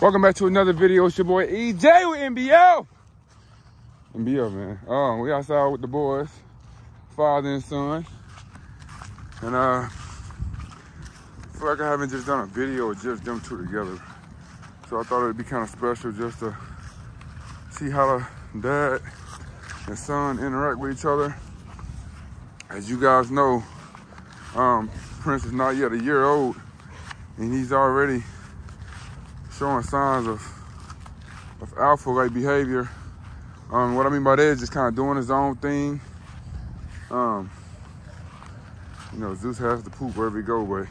Welcome back to another video. It's your boy EJ with NBL. NBL, man. We outside with the boys, father and son. And I feel like I haven't just done a video of just them two together. So I thought it'd be kind of special just to see how the dad and son interact with each other. As you guys know, Prince is not yet a year old, and he's already showing signs of alpha-like behavior. What I mean by that is just kind of doing his own thing. You know, Zeus has to poop wherever he go, but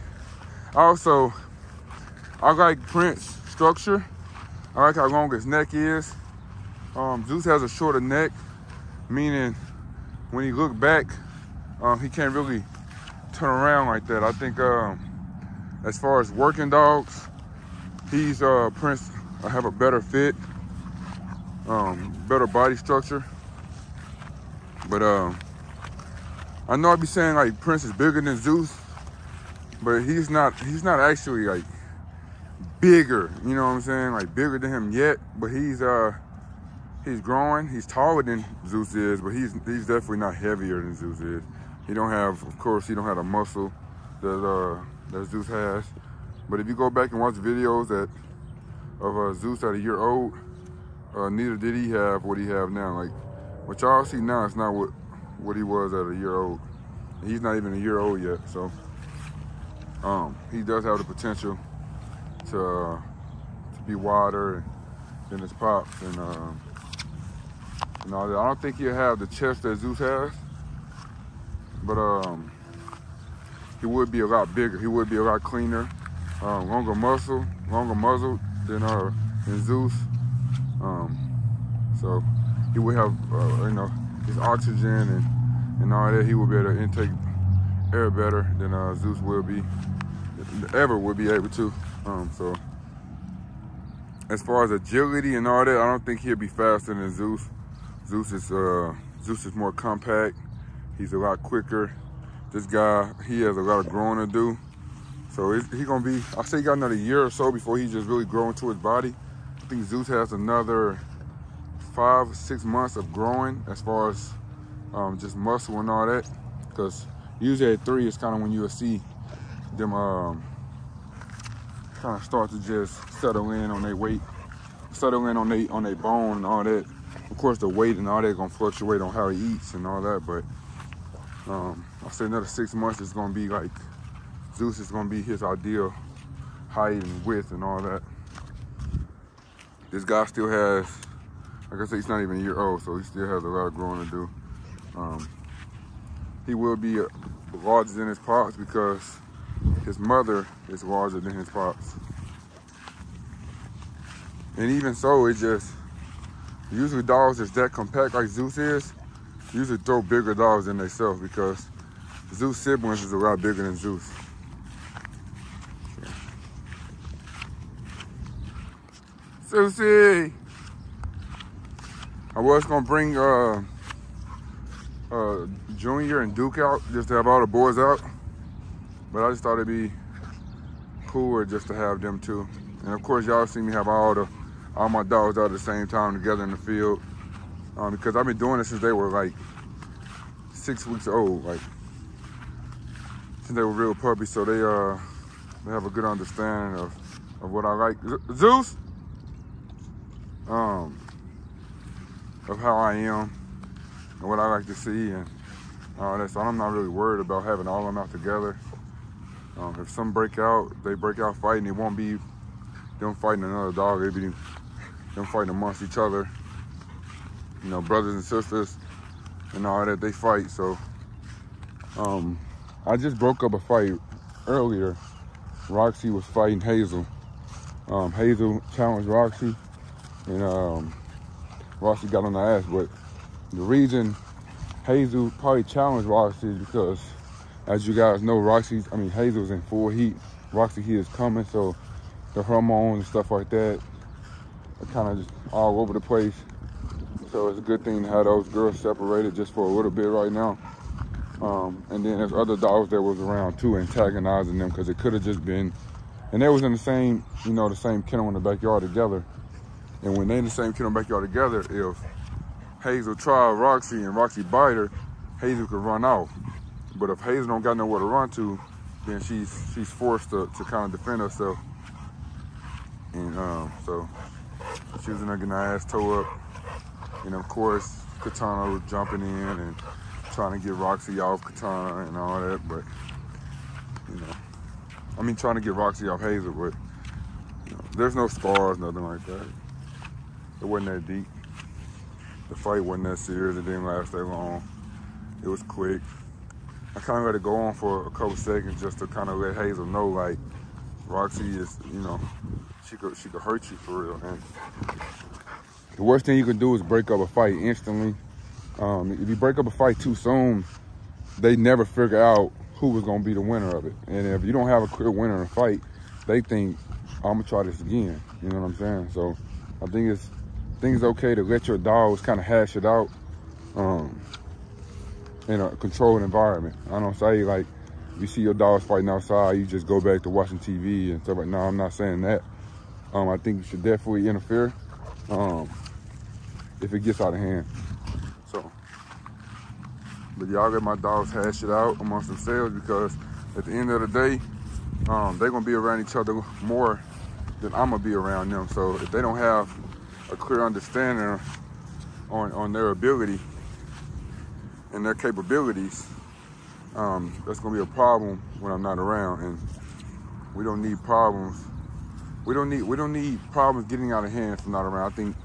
also, I like Prince's structure. I like how long his neck is. Zeus has a shorter neck, meaning when he look back, he can't really turn around like that. I think as far as working dogs, he's Prince. I have a better fit, better body structure. But I know I be saying like Prince is bigger than Zeus, but he's not. He's not actually like bigger. You know what I'm saying? Like bigger than him yet, but he's growing. He's taller than Zeus is, but he's definitely not heavier than Zeus is. He don't have, of course, he don't have the muscle that Zeus has. But if you go back and watch videos of Zeus at a year old, neither did he have what he have now. Like what y'all see now is not what he was at a year old. He's not even a year old yet, so he does have the potential to be wider than his pops and all that. I don't think he'll have the chest that Zeus has, but he would be a lot bigger. He would be a lot cleaner, longer muzzle than Zeus. So he would have, you know, his oxygen and all that. He would be able to intake air better than Zeus ever would be able to. So as far as agility and all that, I don't think he'll be faster than Zeus. Zeus is more compact. He's a lot quicker. This guy, he has a lot of growing to do. So he's gonna be, I say he got another year or so before he just really grow into his body. I think Zeus has another 5 or 6 months of growing as far as just muscle and all that. Because usually at 3 is kind of when you'll see them kind of start to just settle in on their weight, settle in on their bone and all that. Of course, the weight and all that gonna fluctuate on how he eats and all that, but I say another 6 months is gonna be like, Zeus is gonna be his ideal height and width and all that. This guy still has, like I said, he's not even a year old, so he still has a lot of growing to do. He will be larger than his pops because his mother is larger than his pops. And even so, it just, usually dogs is that compact like Zeus is, usually throw bigger dogs than themselves because Zeus' siblings is a lot bigger than Zeus. Okay. Susie! I was gonna bring Junior and Duke out just to have all the boys out, but I just thought it'd be cooler just to have them too. And of course, y'all see me have all my dogs out at the same time together in the field. Because I've been doing this since they were like 6 weeks old, like since they were real puppies, so they have a good understanding of what I like. Zeus, of how I am and what I like to see and all that. So I'm not really worried about having all of them out together. If some break out, they break out fighting. It won't be them fighting another dog. It'll be them fighting amongst each other. You know, brothers and sisters and all that, they fight. So I just broke up a fight earlier. Roxy was fighting Hazel. Hazel challenged Roxy and Roxy got on the ass. But the reason Hazel probably challenged Roxy is because, as you guys know, Hazel's in full heat. Roxy heat is coming, so the hormones and stuff like that are kind of just all over the place. So it's a good thing to have those girls separated just for a little bit right now. And then there's other dogs that was around too antagonizing them because it could have just been And they was in the same, you know, the same kennel in the backyard together. And when they in the same kennel in the backyard together, if Hazel tried Roxy and Roxy bite her, Hazel could run off. But if Hazel don't got nowhere to run to, then she's forced to kind of defend herself. And so she was in there getting her ass toe up. And of course, Katana was jumping in and trying to get Roxy off Katana and all that, but you know, I mean trying to get Roxy off Hazel, but you know, there's no scars, nothing like that. It wasn't that deep. The fight wasn't that serious. It didn't last that long. It was quick. I kind of let it go on for a couple seconds just to kind of let Hazel know, like, Roxy is, you know, she could hurt you for real. And the worst thing you can do is break up a fight instantly. If you break up a fight too soon, they never figure out who was going to be the winner of it. And if you don't have a clear winner in a fight, they think, I'm going to try this again. You know what I'm saying? So I think it's okay to let your dogs kind of hash it out in a controlled environment. I don't say, like, you see your dogs fighting outside, you just go back to watching TV and stuff like that. No, I'm not saying that. I think you should definitely interfere if it gets out of hand. So, but y'all let my dogs hash it out amongst themselves, because at the end of the day, they're going to be around each other more than I'm going to be around them. So if they don't have a clear understanding on their ability and their capabilities, that's going to be a problem when I'm not around. And we don't need problems. We don't need problems getting out of hand if I'm not around. I think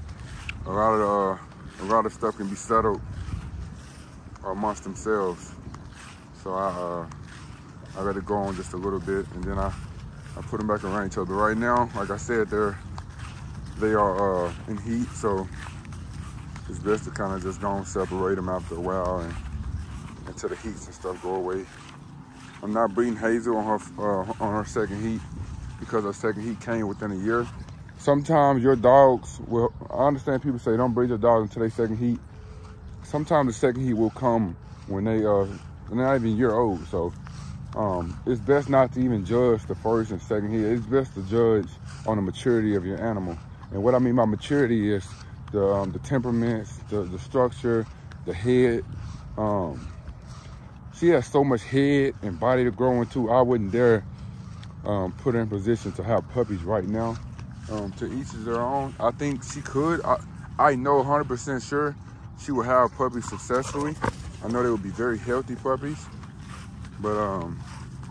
a lot of stuff can be settled amongst themselves. So I let it go on just a little bit, and then I put them back around each other. Right now, like I said, they are in heat, so it's best to kind of just go and separate them after a while and until the heats and stuff go away. I'm not breeding Hazel on her second heat, because her second heat came within a year. Sometimes your dogs will, I understand people say don't breed your dogs until they second heat. Sometimes the second heat will come when they're not even a year old. So it's best not to even judge the first and second heat. It's best to judge on the maturity of your animal. And what I mean by maturity is the temperaments, the structure, the head. She has so much head and body to grow into, I wouldn't dare put her in position to have puppies right now. To each is their own. I think she could. I know 100% sure she will have puppies successfully. I know they will be very healthy puppies, but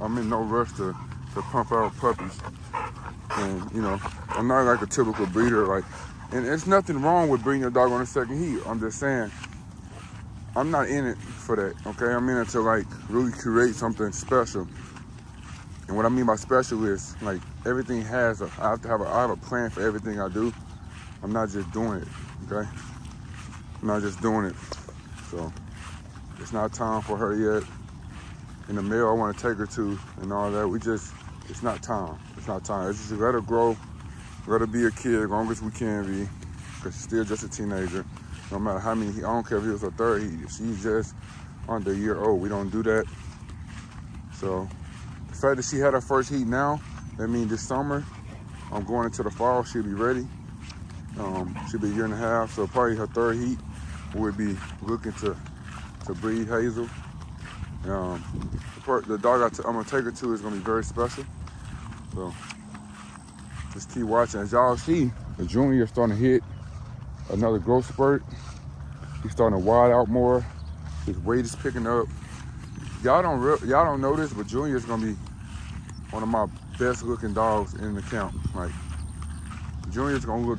I'm in no rush to pump out puppies. And you know, I'm not like a typical breeder. Like, and it's nothing wrong with breeding your dog on a second heat. I'm just saying, I'm not in it for that. Okay, I'm in it to like really create something special. And what I mean by special is, like, everything has a, I have a plan for everything I do. I'm not just doing it, okay? I'm not just doing it. So it's not time for her yet. And the male I want to take her to and all that, it's not time. It's not time. It's just let her grow, let her be a kid as long as we can be, because she's still just a teenager. No matter how many, I don't care if it was her third heat. If she's just under a year old, we don't do that. So the fact that she had her first heat now, that means this summer, I'm going into the fall, she'll be ready. She'll be a year and a half, so probably her third heat, we'll be looking to breed Hazel. The dog I'm gonna take her to is gonna be very special. So just keep watching. As y'all see, the Junior is starting to hit another growth spurt. He's starting to wide out more. His weight is picking up. Y'all don't know this, but Junior's gonna be one of my best looking dogs in the camp. Like, Junior's gonna look,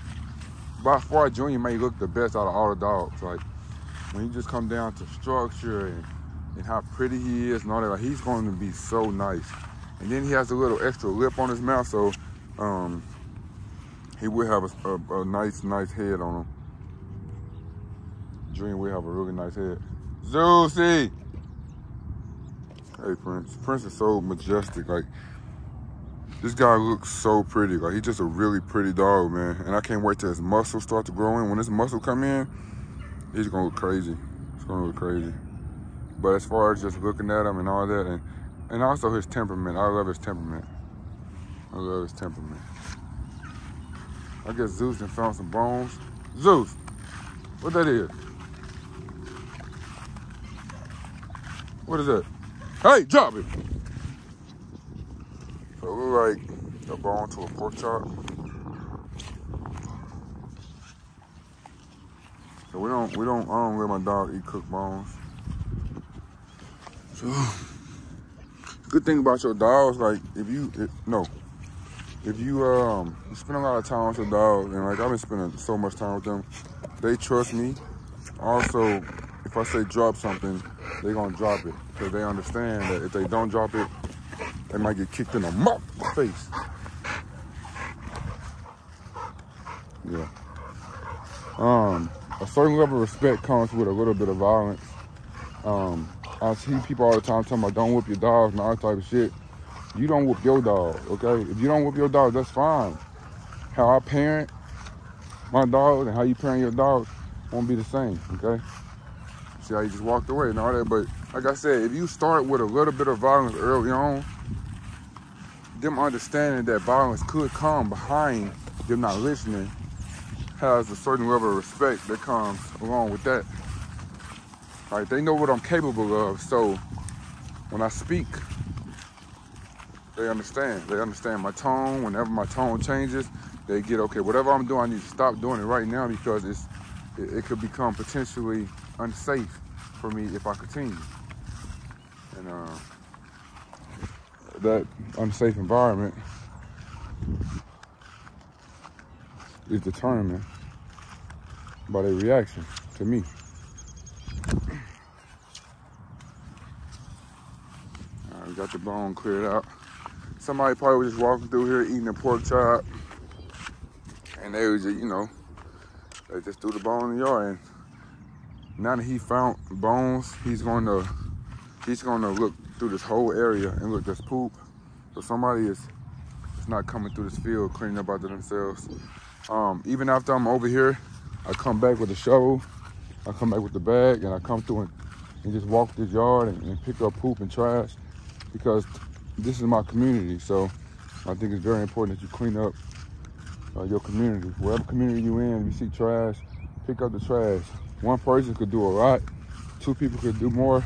by far Junior may look the best out of all the dogs. Like, when you just come down to structure and how pretty he is and all that, like, he's going to be so nice. And then he has a little extra lip on his mouth, so he will have a nice head on him. Dream will have a really nice head. Susie! Hey, Prince. Prince is so majestic. Like, this guy looks so pretty. Like, he's just a really pretty dog, man. And I can't wait till his muscles start to grow in. When his muscle come in, he's gonna look crazy. It's gonna look crazy. But as far as just looking at him and all that, and also his temperament, I love his temperament. I love his temperament. I guess Zeus done found some bones. Zeus, what that is? What is that? Hey, drop it! So we're like a bone to a pork chop. So I don't let my dog eat cooked bones. So good thing about your dogs, like if you spend a lot of time with your dogs, and like I've been spending so much time with them, they trust me. Also, if I say drop something, they gonna drop it because they understand that if they don't drop it, they might get kicked in the mouth, the face. Yeah. A certain level of respect comes with a little bit of violence. I see people all the time talking about don't whoop your dogs and all that type of shit. You don't whoop your dog, okay? If you don't whoop your dog, that's fine. How I parent my dog and how you parent your dog won't be the same, okay? See how you just walked away and all that, but like I said, if you start with a little bit of violence early on, them understanding that violence could come behind them not listening has a certain level of respect that comes along with that. Like, they know what I'm capable of, so when I speak, they understand. They understand my tone. Whenever my tone changes, they get, okay, whatever I'm doing, I need to stop doing it right now because it could become potentially unsafe for me if I continue. And that unsafe environment is determined by their reaction to me. All right, we got the bone cleared out. Somebody probably was just walking through here eating a pork chop, and they was just, you know, they just threw the bone in the yard. And now that he found bones, he's gonna look through this whole area and look, there's poop. So somebody is not coming through this field cleaning up after themselves. Even after I'm over here, I come back with a shovel, I come back with the bag, and I come through and just walk this yard and pick up poop and trash because this is my community. So I think it's very important that you clean up your community. Whatever community you in, you see trash, pick up the trash. One person could do a lot, two people could do more,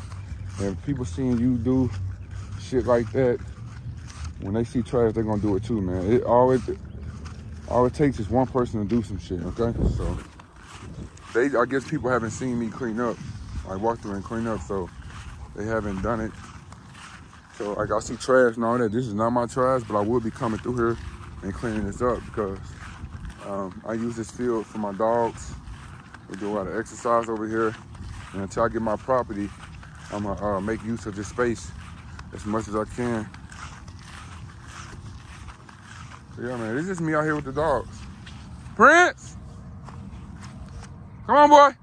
and people seeing you do shit like that, when they see trash, they're gonna do it too, man. All it takes is one person to do some shit, okay? So I guess people haven't seen me clean up. I walk through and clean up, so they haven't done it. So like I see trash and all that. This is not my trash, but I will be coming through here and cleaning this up because I use this field for my dogs. We do a lot of exercise over here. And until I get my property, I'm gonna make use of this space as much as I can. So yeah, man, it's just me out here with the dogs. Prince! Come on, boy.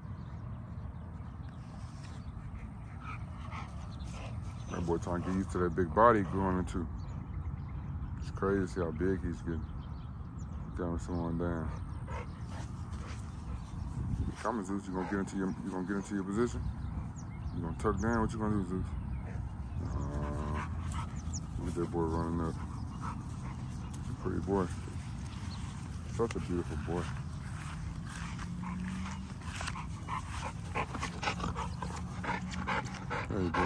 That boy trying to get used to that big body growing into. It's crazy to see how big he's getting. Down someone down. Come on, Zeus, you gonna get into your position. You gonna tuck down. What you gonna do, Zeus? Look at that boy running up. He's a pretty boy. Such a beautiful boy. There you go. I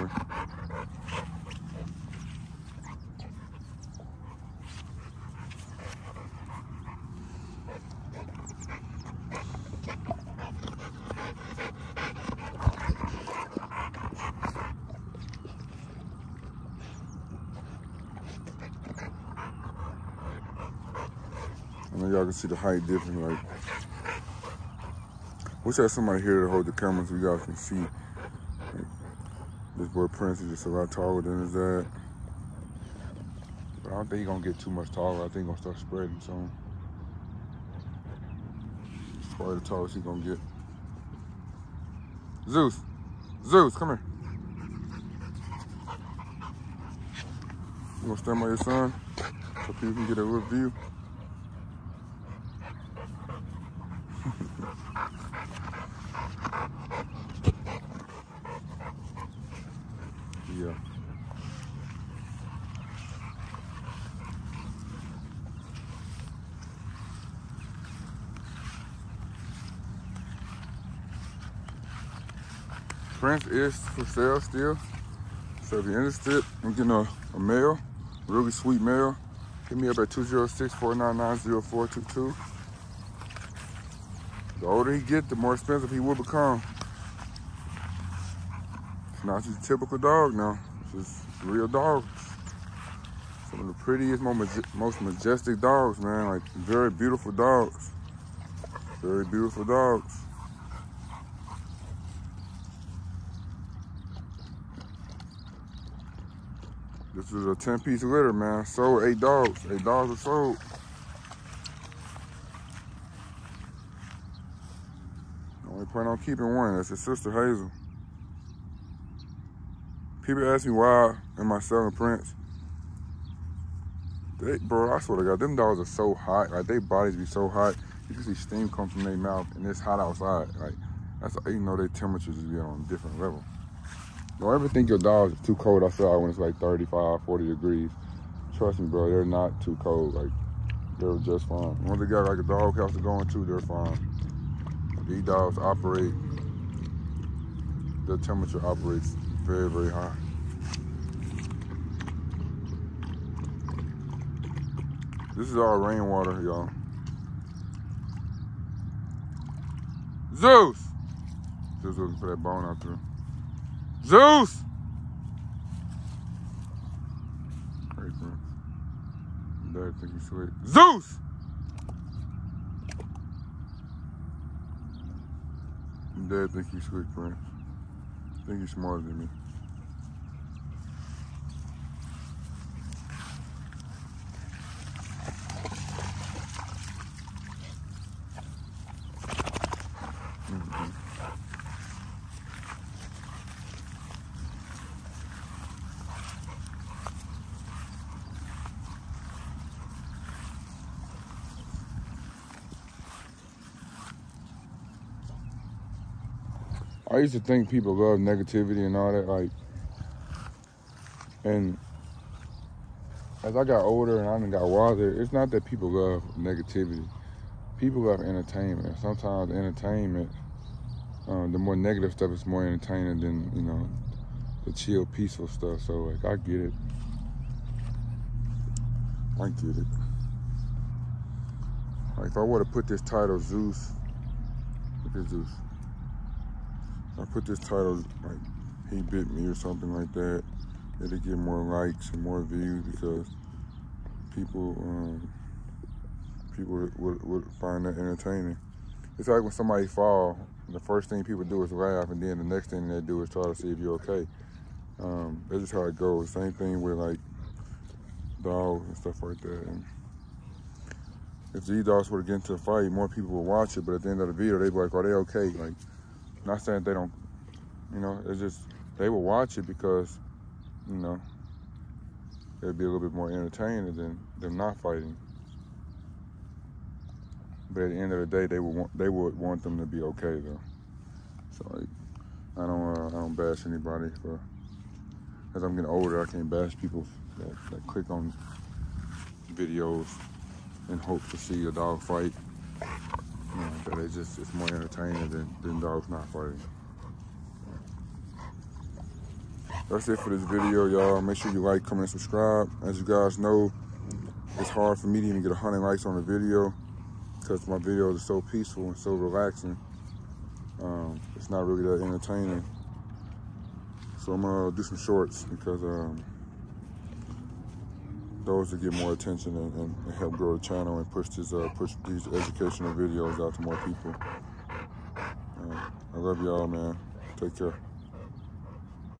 know y'all can see the height difference. Like, wish I had somebody here to hold the camera so y'all can see. This boy Prince is just a lot taller than his dad. But I don't think he's gonna get too much taller. I think he's gonna start spreading soon. It's probably the tallest he's gonna get. Zeus! Zeus, come here. You gonna stand by your son? So people can get a little view. Yeah. Prince is for sale still. So if you're interested in getting a male, really sweet male, hit me up at 206-499-0422. The older he gets, the more expensive he will become. It's not just a typical dog now. It's just real dogs. Some of the prettiest, most majestic dogs, man. Like, very beautiful dogs. Very beautiful dogs. This is a 10-piece litter, man. Sold 8 dogs. 8 dogs are sold. I only plan on keeping one. That's his sister, Hazel. People ask me why am I selling Prince. Bro, I swear to God, them dogs are so hot. Like, their bodies be so hot. You can see steam come from their mouth, and it's hot outside. Like, that's how you know their temperatures be on a different level. Don't ever think your dogs are too cold outside when it's like 35, 40 degrees. Trust me, bro, they're not too cold. Like, they're just fine. Once they got like a dog house to go into, they're fine. These dogs operate, their temperature operates very, very high. This is all rainwater, y'all. Zeus! Just looking for that bone out there. Zeus! Great, man. Dad think he's sweet. Zeus! Dad think he's sweet, Prince. I think he's smarter than me. I used to think people love negativity and all that, like, and as I got older and I done got wiser, it's not that people love negativity. People love entertainment. Sometimes entertainment, the more negative stuff is more entertaining than, you know, the chill, peaceful stuff. So, like, I get it. I get it. Like, if I were to put this title, Zeus, look at Zeus. I put this title, like, he bit me or something like that, it'll get more likes and more views because people people would find that entertaining. It's like when somebody falls, the first thing people do is laugh, and then the next thing they do is try to see if you're okay. That's just how it goes. Same thing with, like, dogs and stuff like that. And if these dogs were to get into a fight, more people would watch it, but at the end of the video, they'd be like, are they okay? Like, not saying they don't, you know, it's just, they will watch it because, you know, it'd be a little bit more entertaining than them not fighting. But at the end of the day, they would want them to be okay though. So, like, I don't bash anybody for, as I'm getting older, I can't bash people that click on videos and hope to see a dog fight. You know, but it's just, it's more entertaining than dogs not fighting. That's it for this video, y'all. Make sure you like, comment, and subscribe. As you guys know, it's hard for me to even get 100 likes on a video because my videos are so peaceful and so relaxing. It's not really that entertaining. So I'm gonna do some shorts because those to get more attention and help grow the channel and push these educational videos out to more people. I love y'all, man. Take care.